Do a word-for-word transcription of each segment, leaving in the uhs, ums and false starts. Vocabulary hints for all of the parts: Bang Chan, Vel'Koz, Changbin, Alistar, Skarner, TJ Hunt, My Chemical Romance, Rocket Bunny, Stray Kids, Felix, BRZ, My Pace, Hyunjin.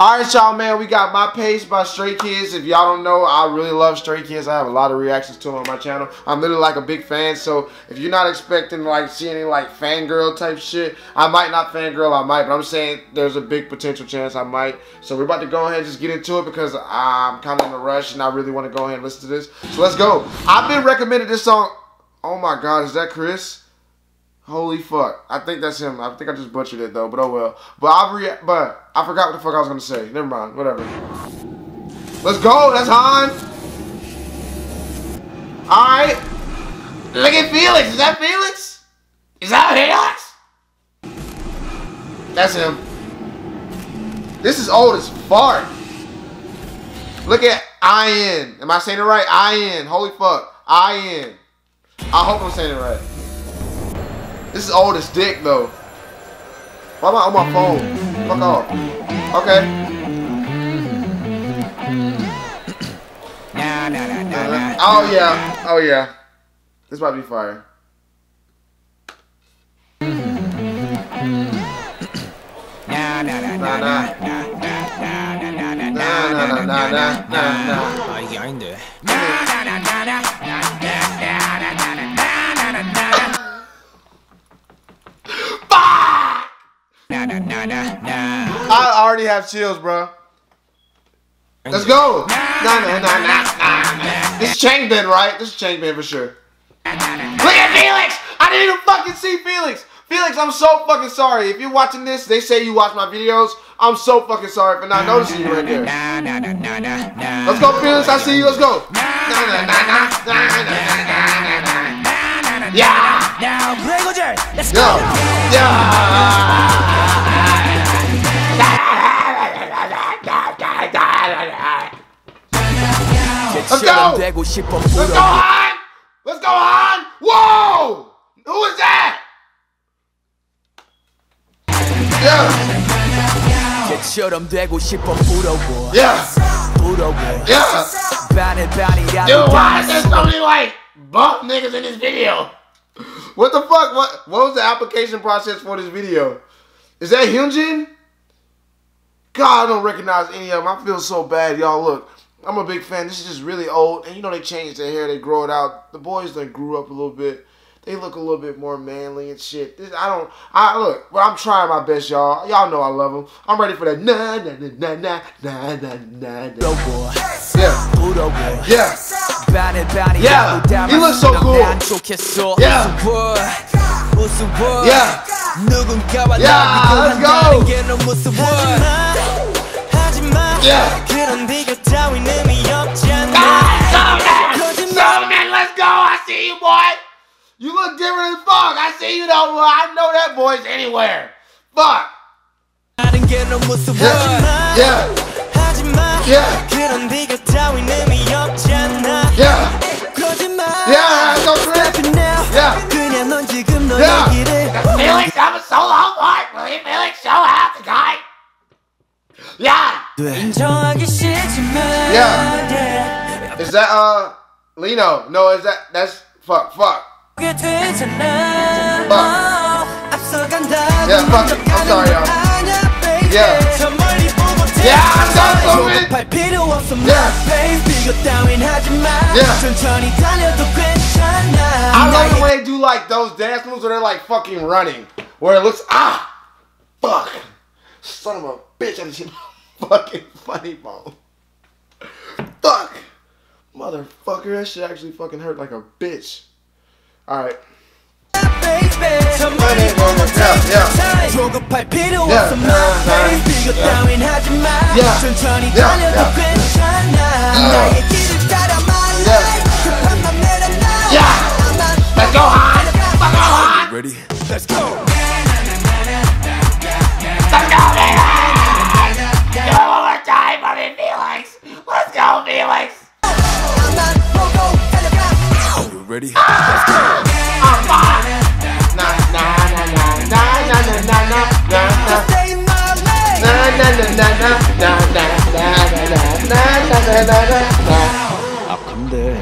Alright y'all, man, we got My Pace by Stray Kids. If y'all don't know, I really love Stray Kids. I have a lot of reactions to them on my channel. I'm literally like a big fan, so if you're not expecting like see any like fangirl type shit, I might not fangirl, I might, but I'm saying there's a big potential chance I might. So we're about to go ahead and just get into it because I'm kind of in a rush and I really want to go ahead and listen to this. So let's go. I've been recommended this song. Oh my god, is that Chris? Holy fuck. I think that's him. I think I just butchered it though, but oh well. But I re but I forgot what the fuck I was gonna say. Never mind, whatever. Let's go, that's Han. Alright. Look at Felix, is that Felix? Is that Felix? That's him. This is old as fart. Look at I N. Am I saying it right? I N. Holy fuck. I N. I hope I'm saying it right. This is old as dick though. Why am I on my phone? Fuck off. Okay. Nah, nah, nah, nah, nah, oh yeah. Oh yeah. This might be fire. Nah, nah, nah, nah, nah, nah, nah, nah, nah, nah, nah, nah, nah, nah, nah, I already have chills, bro. Let's go. Nah, nah, nah, nah, nah. This is Changbin, right? This is Changbin for sure. Look at Felix! I didn't even fucking see Felix! Felix, I'm so fucking sorry. If you're watching this, they say you watch my videos. I'm so fucking sorry for not noticing you right there. Let's go, Felix. I see you. Let's go. Yeah! Let's go. Yeah! Yeah! Let's go! Let's go on! Let's go on! Whoa! Who is that? Yeah! Yeah! Yeah! Dude, why is there so many like bump niggas in this video? What the fuck? What, what was the application process for this video? Is that Hyunjin? God, I don't recognize any of them. I feel so bad, y'all. Look. I'm a big fan. This is just really old. And you know they changed their hair. They grow it out. The boys that grew up a little bit. They look a little bit more manly and shit. This, I don't... I look, but I'm trying my best, y'all. Y'all know I love them. I'm ready for that. Nah, nah, nah, nah, nah, nah, nah, nah. Yeah. Yeah. Yeah. He looks so cool. Yeah. Yeah. Yeah, let's go. Yeah. You look different as fuck. I see you though. Well, I know that voice anywhere. Fuck. Yeah. Yeah. Yeah. Yeah. Yeah. Go crazy. Yeah. Yeah. Felix, I'm so long part. Will you Felix show out the guy? Yeah. Yeah. Is that uh Lino? No, is that that's fuck fuck. Fuck. Yeah, fuck it. I'm sorry, y'all. Yeah. Yeah, I got so many. Yeah. Yeah. I love the way they do like those dance moves where they're like fucking running. Where it looks, ah, fuck. Son of a bitch, I just hit my fucking funny bone. Fuck. Motherfucker, that shit actually fucking hurt like a bitch. Alright. Yeah. Let's go on. Let's go on. Ready? Let's go. Let's go, Felix. Do it one more time for me, Felix. Let's go, Felix. Ready? Ah! Let's go. Oh, fuck. Nah, nah, nah, nah, nah, nah, nah, nah, nah, nah. Nah, nah, nah, nah, nah, nah, nah, nah, nah, nah, nah, nah, nah. I'll come there.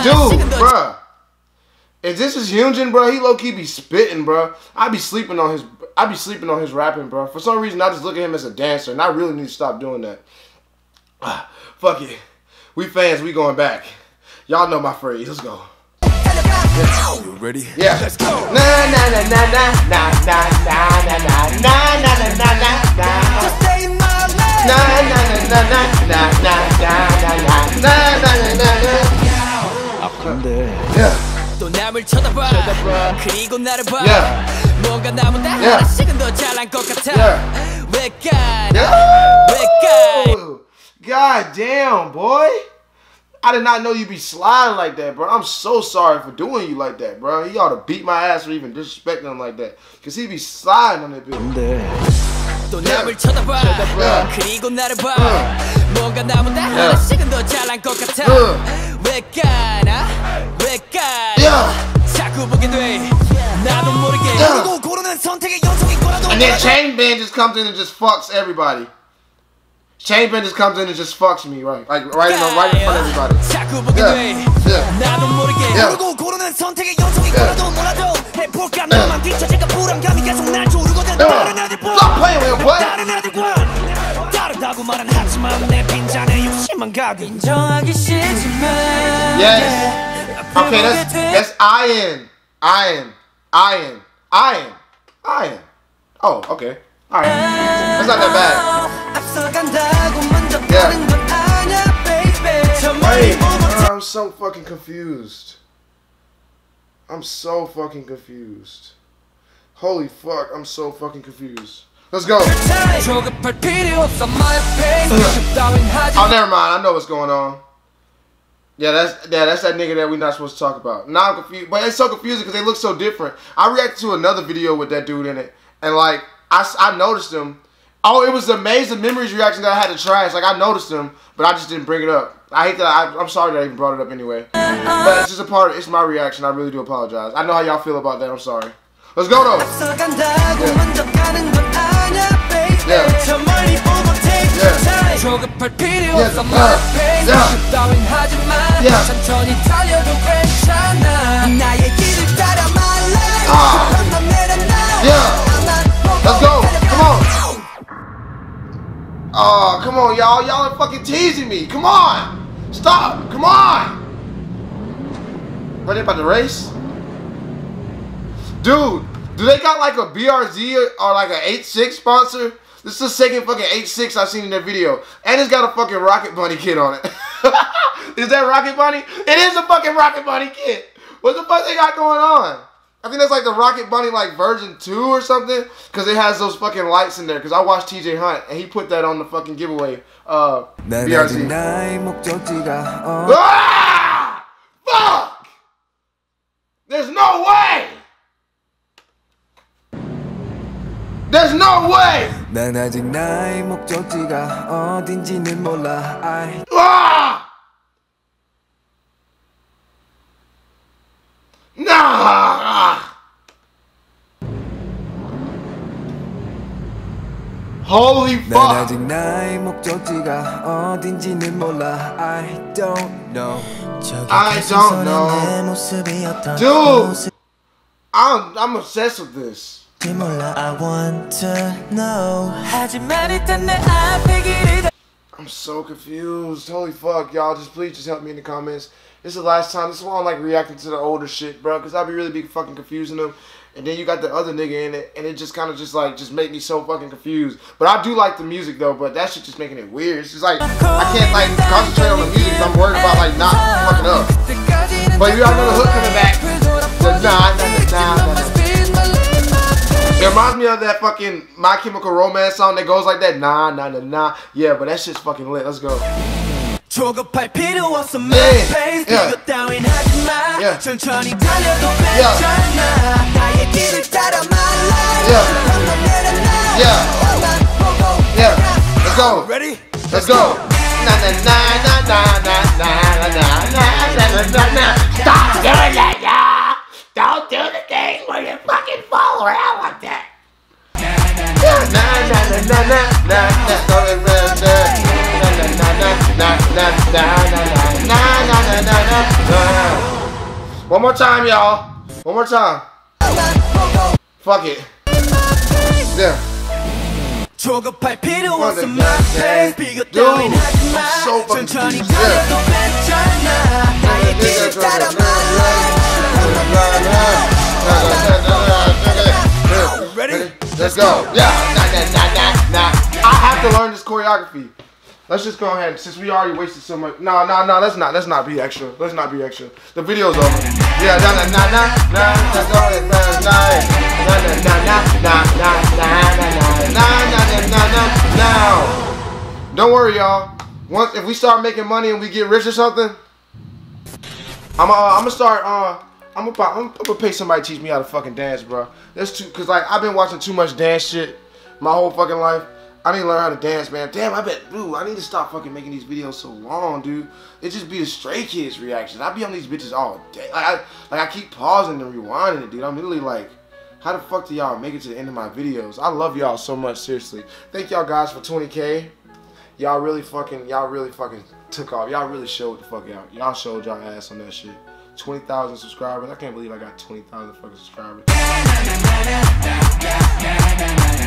Dude, bruh. If this is Hyunjin, bro, he low-key be spitting, bro. I be sleeping on his I be sleeping on his rapping, bro. For some reason, I just look at him as a dancer, and I really need to stop doing that. Ah, fuck it. We fans, we going back. Y'all know my phrase. Let's go. You ready? Yeah. Let's go. Na na na na na na na na na na na na na na na na. Just stay in my lane. Na na na na na na na na na na na na na. 아픈데. Yeah. 또 남을 쳐다봐. 쳐다봐. 그리고 나를 봐. Yeah. 뭔가 나보다 하나씩은 더 잘난 것 같아. Yeah. 왜 까? 왜 까? God damn, boy. I did not know you be sliding like that, bro. I'm so sorry for doing you like that, bro. He ought to beat my ass for even disrespecting him like that. Because he be sliding on that bitch. And then Chain Band just comes in and just fucks everybody. Chain Band just comes in and just fucks me, right? Like, right in, right in front of everybody. Yeah. Yeah. Yes. Okay, that's, that's iron. Iron. Iron. Iron. Iron. Oh, okay. Alright. That's not that bad. Yeah. I'm so fucking confused. I'm so fucking confused. Holy fuck, I'm so fucking confused. Let's go. Oh, never mind. I know what's going on. Yeah, that's yeah, that's that nigga that we're not supposed to talk about. Now I'm confused, but it's so confusing because they look so different. I reacted to another video with that dude in it, and like I I noticed him. Oh, it was the Amazing Memories reaction that I had to trash. Like, I noticed them, but I just didn't bring it up. I hate that. I, I'm sorry that I even brought it up anyway. But it's just a part of, it's my reaction. I really do apologize. I know how y'all feel about that. I'm sorry. Let's go, though. Yeah. Yeah. Yeah. Yeah. Let's go. Come on. Oh, come on, y'all. Y'all are fucking teasing me. Come on. Stop. Come on. What, they about to race? Dude, do they got like a B R Z or like an eight six sponsor? This is the second fucking eight six I've seen in that video. And it's got a fucking Rocket Bunny kid on it. Is that Rocket Bunny? It is a fucking Rocket Bunny kid. What the fuck they got going on? I think that's like the Rocket Bunny like version two or something, because it has those fucking lights in there, because I watched T J Hunt and he put that on the fucking giveaway. Uh, B R Z. Ah! Fuck! There's no way! There's no way! Ah! Nah! Holy fuck! I don't know. I don't know. Dude! I'm, I'm obsessed with this. I want to know. I'm so confused. Holy fuck, y'all. Just please just help me in the comments. This is the last time. This is why I'm like reacting to the older shit, bro. Because I'll be really big fucking confusing them. And then you got the other nigga in it. And it just kind of just like, just make me so fucking confused. But I do like the music though. But that shit just making it weird. It's just like, I can't like concentrate on the music because I'm worried about like not fucking up. But you all know the hook in the back. The nah, nah, nah, nah, nah. It reminds me of that fucking My Chemical Romance song that goes like that. Nah, nah, nah, nah. Yeah, but that shit's fucking lit. Let's go. Yeah. Yeah. Yeah. Yeah. Let's go. Ready? Let's go. Na na na na na na na na na na. Stop doing that, y'all. Don't do the thing where you fucking fall around like that. One more time, y'all. One more time. Fuck it. Yeah. Ready? Let's go. Yeah. Nah, nah, nah, nah, nah. I have to learn this choreography. Let's just go ahead, since we already wasted so much. No, no, no, let's not, let's not be extra. Let's not be extra. The video's over. Yeah, nah, nah, nah, nah, nah, that's all it sounds like. Nah, nah, nah, nah, nah, nah, nah, nah, nah, nah, nah, nah, now. Don't worry, y'all. Once, if we start making money and we get rich or something, I'm, uh, I'm gonna start, uh, I'm gonna, I'm gonna pay somebody to teach me how to fucking dance, bro. That's too, cause like, I've been watching too much dance shit my whole fucking life. I need to learn how to dance, man. Damn, I bet, dude, I need to stop fucking making these videos so long, dude. It just be the Stray Kids reactions. I be on these bitches all day. Like, I, like I keep pausing and rewinding it, dude. I'm literally like, how the fuck do y'all make it to the end of my videos? I love y'all so much, seriously. Thank y'all guys for twenty K. Y'all really fucking, y'all really fucking took off. Y'all really showed the fuck out. Y'all showed y'all ass on that shit. twenty thousand subscribers. I can't believe I got twenty thousand fucking subscribers.